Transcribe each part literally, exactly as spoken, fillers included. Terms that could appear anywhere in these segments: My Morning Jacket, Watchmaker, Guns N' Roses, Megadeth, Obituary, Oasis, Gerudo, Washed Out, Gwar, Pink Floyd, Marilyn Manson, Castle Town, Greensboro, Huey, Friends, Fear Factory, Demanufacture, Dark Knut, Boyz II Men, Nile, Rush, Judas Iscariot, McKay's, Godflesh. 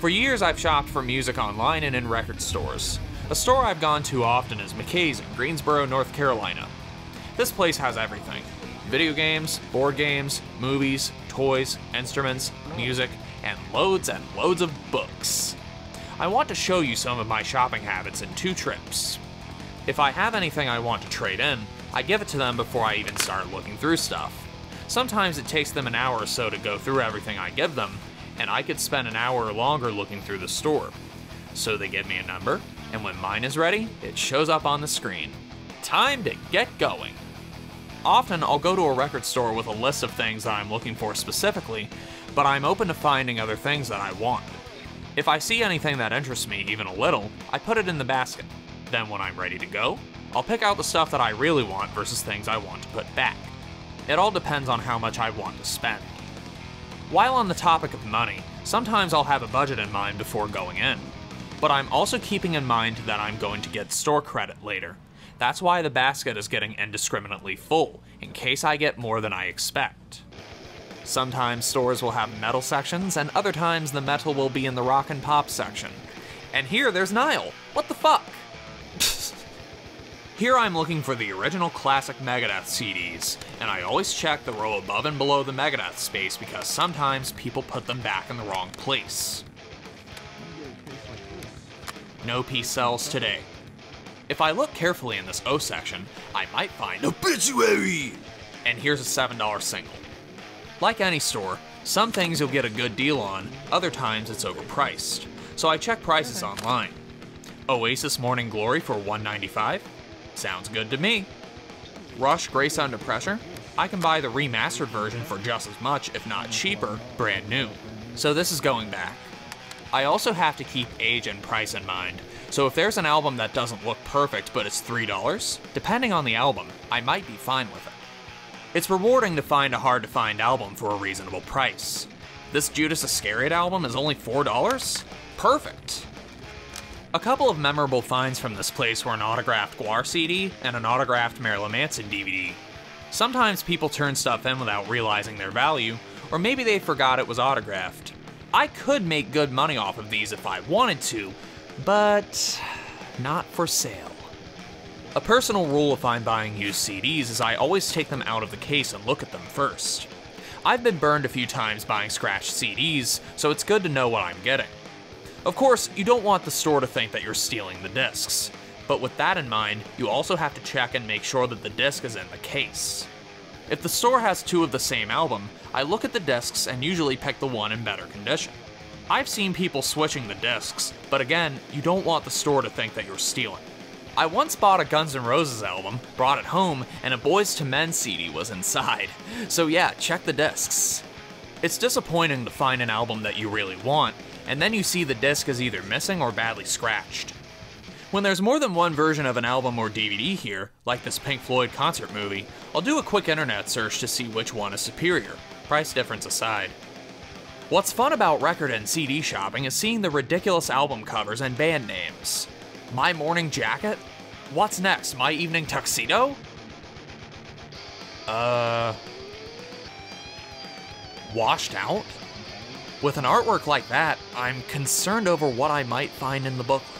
For years I've shopped for music online and in record stores. A store I've gone to often is McKay's in Greensboro, North Carolina. This place has everything. Video games, board games, movies, toys, instruments, music, and loads and loads of books. I want to show you some of my shopping habits in two trips. If I have anything I want to trade in, I give it to them before I even start looking through stuff. Sometimes it takes them an hour or so to go through everything I give them, and I could spend an hour or longer looking through the store. So they give me a number, and when mine is ready, it shows up on the screen. Time to get going. Often I'll go to a record store with a list of things that I'm looking for specifically, but I'm open to finding other things that I want. If I see anything that interests me even a little, I put it in the basket. Then when I'm ready to go, I'll pick out the stuff that I really want versus things I want to put back. It all depends on how much I want to spend. While on the topic of money, sometimes I'll have a budget in mind before going in. But I'm also keeping in mind that I'm going to get store credit later. That's why the basket is getting indiscriminately full, in case I get more than I expect. Sometimes stores will have metal sections, and other times the metal will be in the rock and pop section. And here there's Nile. What the fuck? Here I'm looking for the original classic Megadeth C Ds, and I always check the row above and below the Megadeth space because sometimes people put them back in the wrong place. No peace sells today. If I look carefully in this O section, I might find Obituary! And here's a seven dollar single. Like any store, some things you'll get a good deal on, other times it's overpriced. So I check prices online. Oasis Morning Glory for one ninety-five? Sounds good to me. Rush Grace Under Pressure? I can buy the remastered version for just as much, if not cheaper, brand new. So this is going back. I also have to keep age and price in mind. So if there's an album that doesn't look perfect but it's three dollars, depending on the album, I might be fine with it. It's rewarding to find a hard-to-find album for a reasonable price. This Judas Iscariot album is only four dollars? Perfect! A couple of memorable finds from this place were an autographed Gwar C D and an autographed Marilyn Manson D V D. Sometimes people turn stuff in without realizing their value, or maybe they forgot it was autographed. I could make good money off of these if I wanted to, but not for sale. A personal rule if I'm buying used C Ds is I always take them out of the case and look at them first. I've been burned a few times buying scratched C Ds, so it's good to know what I'm getting. Of course, you don't want the store to think that you're stealing the discs, but with that in mind, you also have to check and make sure that the disc is in the case. If the store has two of the same album, I look at the discs and usually pick the one in better condition. I've seen people switching the discs, but again, you don't want the store to think that you're stealing. I once bought a Guns N' Roses album, brought it home, and a Boyz Two Men C D was inside. So yeah, check the discs. It's disappointing to find an album that you really want, and then you see the disc is either missing or badly scratched. When there's more than one version of an album or D V D here, like this Pink Floyd concert movie, I'll do a quick internet search to see which one is superior, price difference aside. What's fun about record and C D shopping is seeing the ridiculous album covers and band names. My Morning Jacket? What's next, My Evening Tuxedo? Uh... Washed Out? With an artwork like that, I'm concerned over what I might find in the booklet.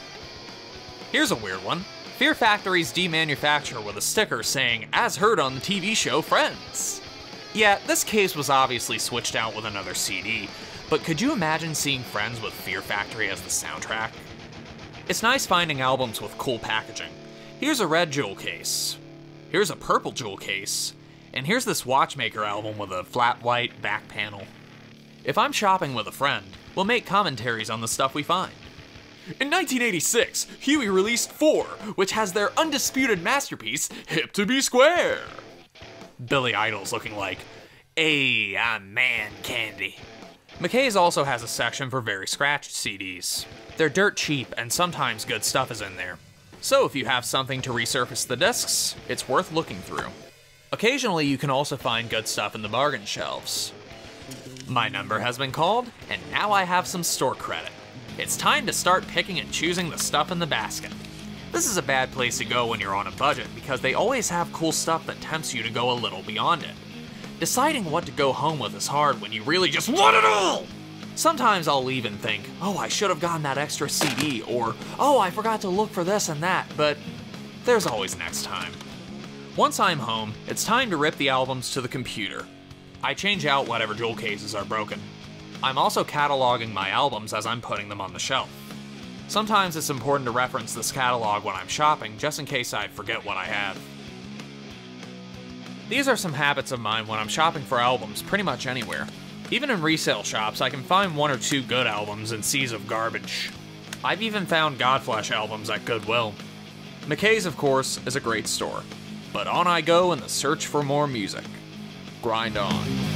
Here's a weird one. Fear Factory's Demanufacture with a sticker saying, as heard on the T V show Friends. Yeah, this case was obviously switched out with another C D, but could you imagine seeing Friends with Fear Factory as the soundtrack? It's nice finding albums with cool packaging. Here's a red jewel case. Here's a purple jewel case. And here's this Watchmaker album with a flat white back panel. If I'm shopping with a friend, we'll make commentaries on the stuff we find. In nineteen eighty-six, Huey released Four, which has their undisputed masterpiece, Hip to Be Square. Billy Idol's looking like, "Ay, I'm man candy." McKay's also has a section for very scratched C Ds. They're dirt cheap, and sometimes good stuff is in there. So if you have something to resurface the discs, it's worth looking through. Occasionally, you can also find good stuff in the bargain shelves. My number has been called, and now I have some store credit. It's time to start picking and choosing the stuff in the basket. This is a bad place to go when you're on a budget because they always have cool stuff that tempts you to go a little beyond it. Deciding what to go home with is hard when you really just want it all! Sometimes I'll even think, oh, I should have gotten that extra C D, or oh, I forgot to look for this and that, but there's always next time. Once I'm home, it's time to rip the albums to the computer. I change out whatever jewel cases are broken. I'm also cataloging my albums as I'm putting them on the shelf. Sometimes it's important to reference this catalog when I'm shopping, just in case I forget what I have. These are some habits of mine when I'm shopping for albums pretty much anywhere. Even in resale shops, I can find one or two good albums in seas of garbage. I've even found Godflesh albums at Goodwill. McKay's, of course, is a great store, but on I go in the search for more music. Grind on.